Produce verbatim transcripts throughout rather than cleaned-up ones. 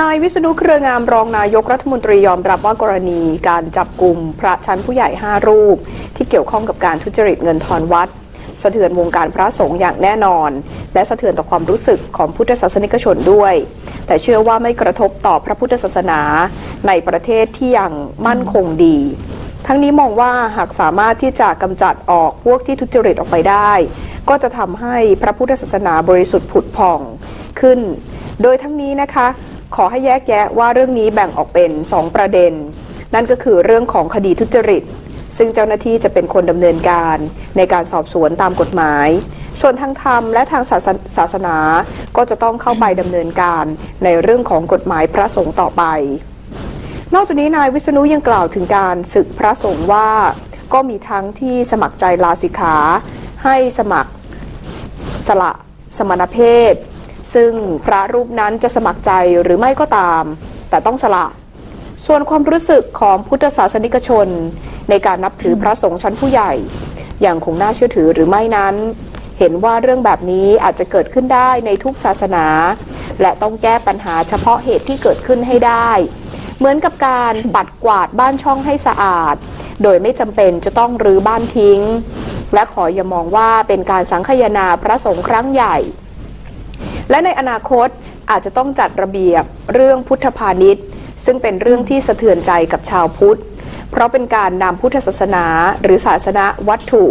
นายวิษณุเครืองามรองนายกรัฐมนตรียอมรับว่ากรณีการจับกลุ่มพระชั้นผู้ใหญ่ห้ารูปที่เกี่ยวข้องกับการทุจริตเงินทอนวัดสะเทือนวงการพระสงฆ์อย่างแน่นอนและสะเทือนต่อความรู้สึกของพุทธศาสนิกชนด้วยแต่เชื่อว่าไม่กระทบต่อพระพุทธศาสนาในประเทศที่ยังมั่นคงดีทั้งนี้มองว่าหากสามารถที่จะกำจัดออกพวกที่ทุจริตออกไปได้ก็จะทำให้พระพุทธศาสนาบริสุทธิ์ผุดผ่องขึ้นโดยทั้งนี้นะคะขอให้แยกแยะว่าเรื่องนี้แบ่งออกเป็นสองประเด็นนั่นก็คือเรื่องของคดีทุจริตซึ่งเจ้าหน้าที่จะเป็นคนดำเนินการในการสอบสวนตามกฎหมายส่วนทางธรรมและทางศาสนา, ศาสนาก็จะต้องเข้าไปดำเนินการในเรื่องของกฎหมายพระสงฆ์ต่อไปนอกจากนี้นายวิษณุยังกล่าวถึงการสึกพระสงฆ์ว่าก็มีทั้งที่สมัครใจลาสิกขาให้สมัครสละสมณเพศซึ่งพระรูปนั้นจะสมัครใจหรือไม่ก็ตามแต่ต้องสละส่วนความรู้สึกของพุทธศาสนิกชนในการนับถือพระสงฆ์ชั้นผู้ใหญ่อย่างคงน่าเชื่อถือหรือไม่นั้นเห็นว่าเรื่องแบบนี้อาจจะเกิดขึ้นได้ในทุกศาสนาและต้องแก้ปัญหาเฉพาะเหตุที่เกิดขึ้นให้ได้เหมือนกับการปัดกวาดบ้านช่องให้สะอาดโดยไม่จำเป็นจะต้องรื้อบ้านทิ้งและขออย่ามองว่าเป็นการสังฆยนาพระสงฆ์ครั้งใหญ่และในอนาคตอาจจะต้องจัดระเบียบเรื่องพุทธพาณิชย์ซึ่งเป็นเรื่องที่สะเทือนใจกับชาวพุทธเพราะเป็นการนำพุทธศาสนาหรือศาสนาวัตถุ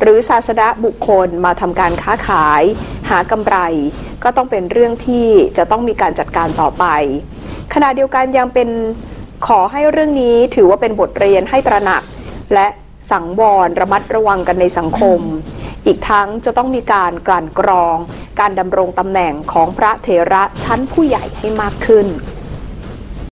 หรือศาสนาบุคคลมาทำการค้าขายหากำไรก็ต้องเป็นเรื่องที่จะต้องมีการจัดการต่อไปขณะเดียวกันยังเป็นขอให้เรื่องนี้ถือว่าเป็นบทเรียนให้ตระหนักและสังวรระมัดระวังกันในสังคมอีกทั้งจะต้องมีการกลั่นกรองการดำรงตำแหน่งของพระเถระชั้นผู้ใหญ่ให้มากขึ้น